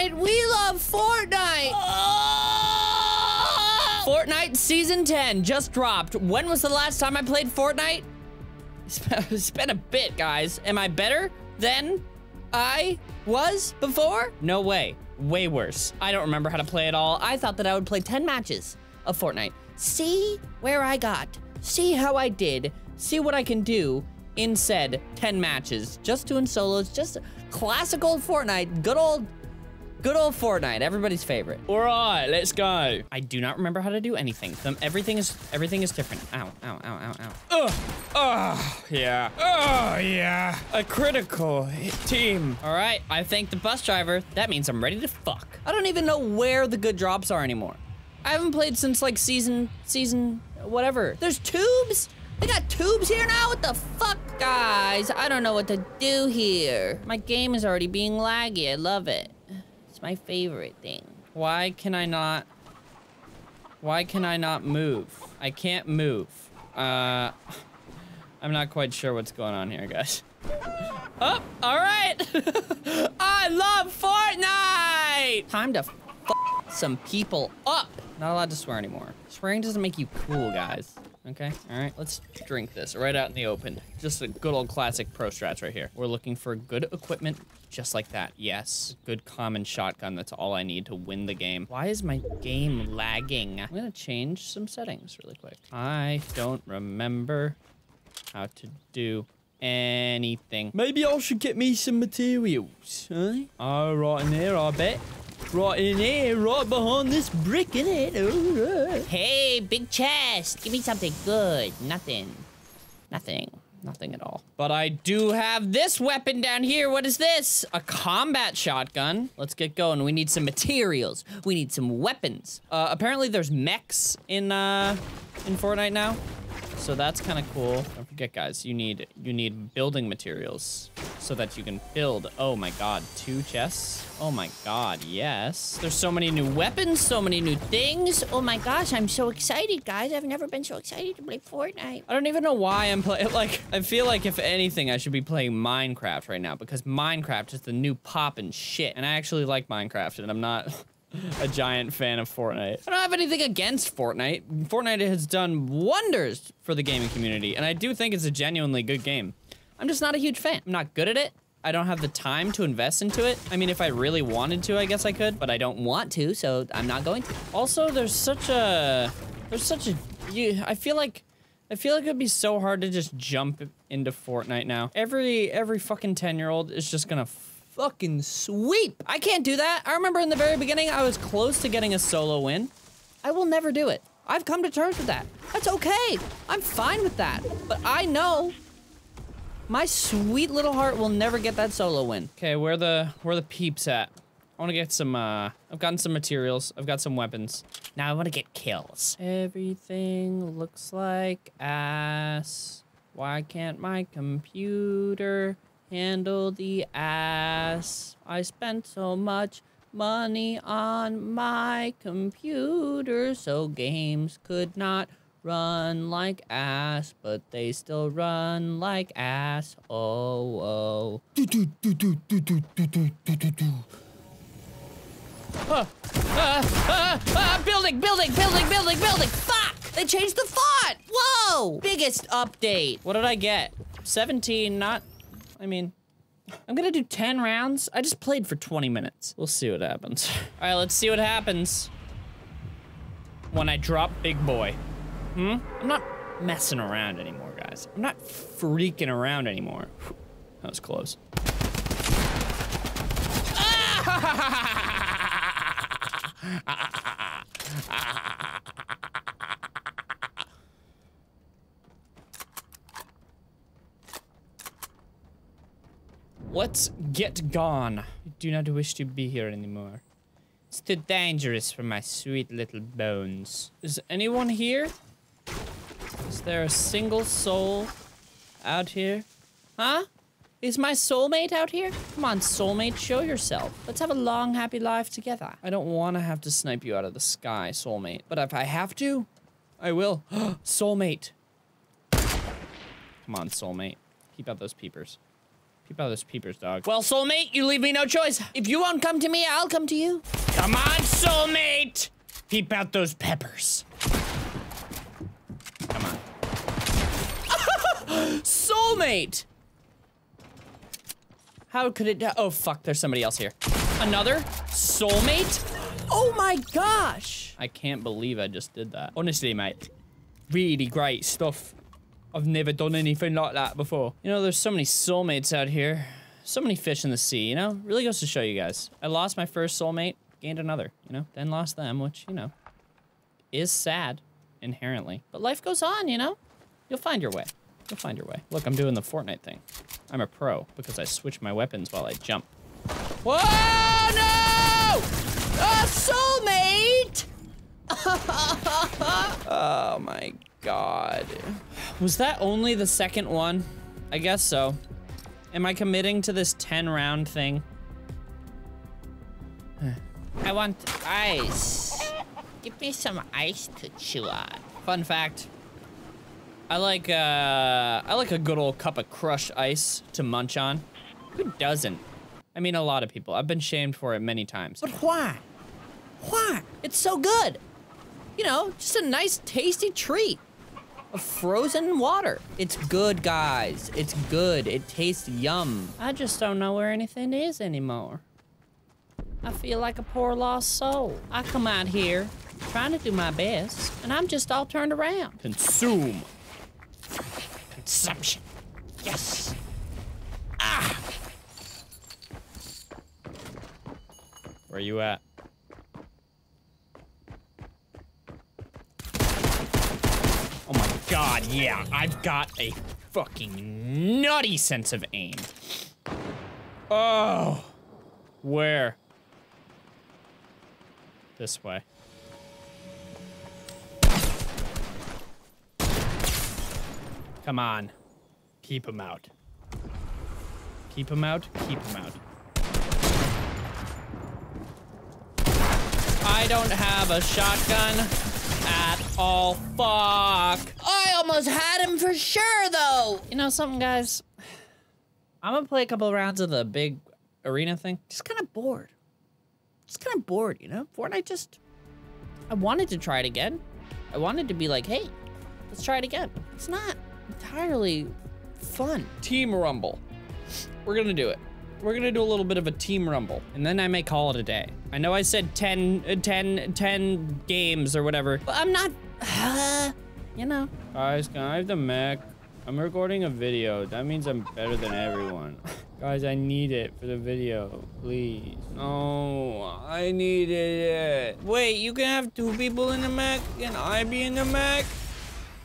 Fortnite. We love Fortnite. Oh! Fortnite Season 10 just dropped. When was the last time I played Fortnite? It's been a bit, guys. Am I better than I was before? No way. Way worse. I don't remember how to play at all. I thought that I would play 10 matches of Fortnite. See where I got. See how I did. See what I can do in said 10 matches. Just doing solos. Just classic old Fortnite. Good old Fortnite. Everybody's favorite. All right, let's go. I do not remember how to do anything. Everything is different. Ow, ow, ow, ow, ow. Ugh. Oh, yeah. Oh, yeah. A critical hit team. All right, I thanked the bus driver. That means I'm ready to fuck. I don't even know where the good drops are anymore. I haven't played since like season whatever. There's tubes? They got tubes here now? What the fuck? Guys, I don't know what to do here. My game is already being laggy. I love it. It's my favorite thing. Why can I not move? I can't move. I'm not quite sure what's going on here, guys. Oh, all right. I love Fortnite. Time to fuck some people up. Not allowed to swear anymore. Swearing doesn't make you cool, guys. Okay, all right, let's drink this right out in the open. Just a good old classic pro strats right here. We're looking for good equipment just like that. Yes, good common shotgun. That's all I need to win the game. Why is my game lagging? I'm gonna change some settings really quick. I don't remember how to do anything. Maybe I should get me some materials, huh? Oh, right in here, I bet. Right in here, right behind this brick, innit? Alright. Hey, big chest. Give me something good. Nothing. Nothing. Nothing at all. But I do have this weapon down here. What is this? A combat shotgun. Let's get going. We need some materials. We need some weapons. Apparently there's mechs in Fortnite now. So that's kind of cool. Don't forget, guys, you need building materials so that you can build. Oh my God, 2 chests. Oh my God, yes. There's so many new weapons, so many new things. Oh my gosh, I'm so excited, guys. I've never been so excited to play Fortnite. I don't even know why I'm playing. Like, I feel like if anything, I should be playing Minecraft right now because Minecraft is the new pop and shit. And I actually like Minecraft and I'm not a giant fan of Fortnite. I don't have anything against Fortnite. Fortnite has done wonders for the gaming community, and I do think it's a genuinely good game. I'm just not a huge fan. I'm not good at it. I don't have the time to invest into it. I mean, if I really wanted to, I guess I could, but I don't want to, so I'm not going to. Also, I feel like it'd be so hard to just jump into Fortnite now. Every fucking 10-year-old is just gonna fucking sweep. I can't do that. I remember in the very beginning, I was close to getting a solo win. I will never do it. I've come to terms with that. That's okay. I'm fine with that. But I know my sweet little heart will never get that solo win. Okay, where the peeps at? I wanna get some, I've gotten some materials. I've got some weapons. Now I wanna get kills. Everything looks like ass. Why can't my computer handle the ass? I spent so much money on my computer so games could not run like ass, but they still run like ass. Oh, oh. Building. Fuck! They changed the font. Whoa! Biggest update. What did I get? 17, not... I mean, I'm gonna do 10 rounds. I just played for 20 minutes. We'll see what happens. All right, let's see what happens when I drop big boy. Hmm? I'm not messing around anymore, guys. I'm not freaking around anymore. Whew, that was close. Let's get gone. I do not wish to be here anymore. It's too dangerous for my sweet little bones. Is anyone here? Is there a single soul out here? Huh? Is my soulmate out here? Come on, soulmate, show yourself. Let's have a long, happy life together. I don't want to have to snipe you out of the sky, soulmate. But if I have to, I will. Soulmate. Come on, soulmate. Keep out those peepers. Keep out of those peepers, dog. Well, soulmate, you leave me no choice. If you won't come to me, I'll come to you. Come on, soulmate! Peep out those peppers. Come on. Soulmate! How could it? Oh, fuck, there's somebody else here. Another soulmate? Oh my gosh! I can't believe I just did that. Honestly, mate, really great stuff. I've never done anything like that before. You know, there's so many soulmates out here. So many fish in the sea, you know? Really goes to show you guys. I lost my first soulmate, gained another, you know? Then lost them, which, you know, is sad inherently. But life goes on, you know? You'll find your way. You'll find your way. Look, I'm doing the Fortnite thing. I'm a pro because I switch my weapons while I jump. Whoa, no! A soulmate! Oh my God. Was that only the second one? I guess so. Am I committing to this 10-round thing? I want ice. Give me some ice to chew on. Fun fact. I like a good old cup of crushed ice to munch on. Who doesn't? I mean, a lot of people. I've been shamed for it many times. But why? Why? It's so good. You know, just a nice, tasty treat of frozen water. It's good, guys. It's good. It tastes yum. I just don't know where anything is anymore. I feel like a poor lost soul. I come out here trying to do my best, and I'm just all turned around. Consume. Consumption. Yes. Ah. Where you at? Oh my God, yeah. I've got a fucking nutty sense of aim. Oh. Where? This way. Come on. Keep him out. Keep him out. Keep him out. I don't have a shotgun at all. Fuck. I almost had him for sure, though. You know something, guys? I'm gonna play a couple rounds of the big arena thing. Just kind of bored. Just kind of bored, you know? Fortnite just... I wanted to try it again. I wanted to be like, hey, let's try it again. It's not... entirely fun. Team Rumble. We're gonna do it. We're gonna do a little bit of a Team Rumble, and then I may call it a day. I know I said 10 games or whatever, but I'm not, you know. Guys, can I have the Mac? I'm recording a video. That means I'm better than everyone. Guys, I need it for the video, please. No, I needed it. Wait, you can have two people in the Mac? Can I be in the Mac?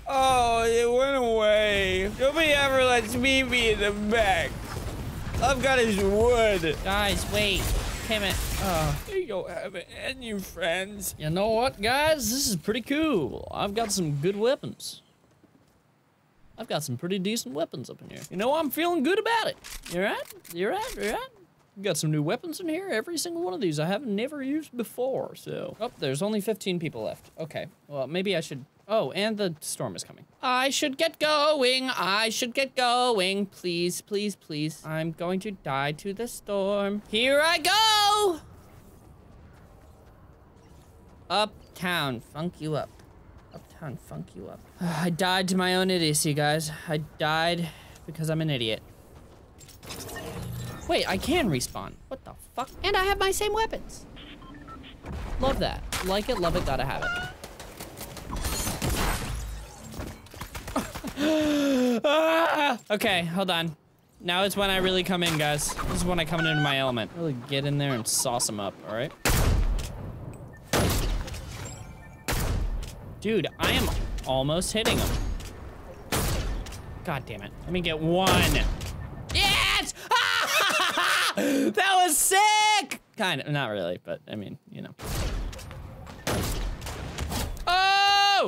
Oh, it went away. Nobody ever lets me be in the back. I've got his wood. Guys, wait. Damn it. You don't have any friends. You know what, guys? This is pretty cool. I've got some good weapons. I've got some pretty decent weapons up in here. You know, I'm feeling good about it. You right? You right? You right? Got some new weapons in here. Every single one of these I have never used before, so. Oh, there's only 15 people left. Okay, well, maybe I should... Oh, and the storm is coming. I should get going. I should get going. Please, please, please. I'm going to die to the storm. Here I go. Uptown, funk you up. Uptown, funk you up. I died to my own idiocy, guys. I died because I'm an idiot. Wait, I can respawn. What the fuck? And I have my same weapons. Love that. Like it, love it, gotta have it. Ah! Okay, hold on. Now is when I really come in, guys. This is when I come into my element. Really get in there and sauce them up, all right? Dude, I am almost hitting him. God damn it. Let me get one. Yes! Ah! That was sick! Kind of, not really, but I mean, you know. Oh!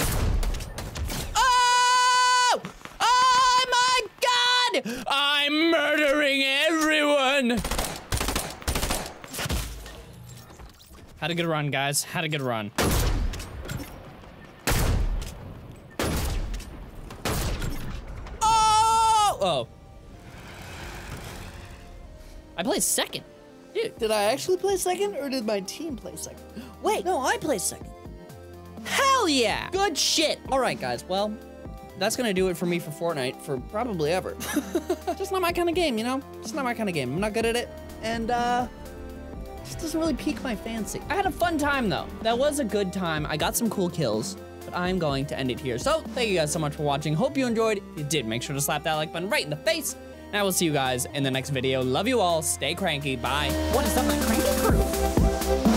I'm murdering everyone! Had a good run, guys. Had a good run. Oh! Oh. I played second. Dude. Did I actually play second, or did my team play second? Wait, no, I played second. Hell yeah! Good shit! All right, guys, well, that's gonna do it for me for Fortnite for probably ever. Just not my kind of game, you know? Just not my kind of game. I'm not good at it, and it just doesn't really pique my fancy. I had a fun time, though. That was a good time. I got some cool kills. But I'm going to end it here. So thank you guys so much for watching. Hope you enjoyed. If you did, make sure to slap that like button right in the face. And I will see you guys in the next video. Love you all. Stay cranky. Bye. What is up, my cranky crew?